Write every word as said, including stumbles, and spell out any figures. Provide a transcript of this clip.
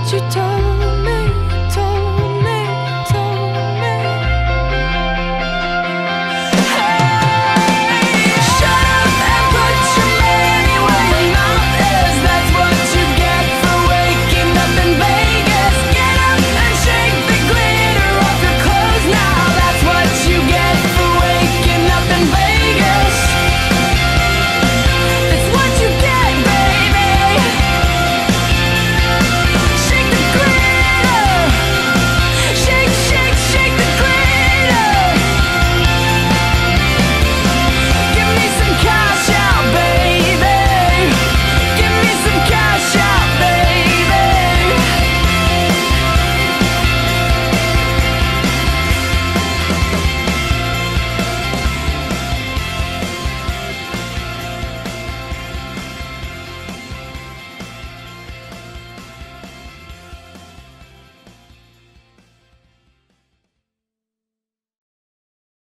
what you told me.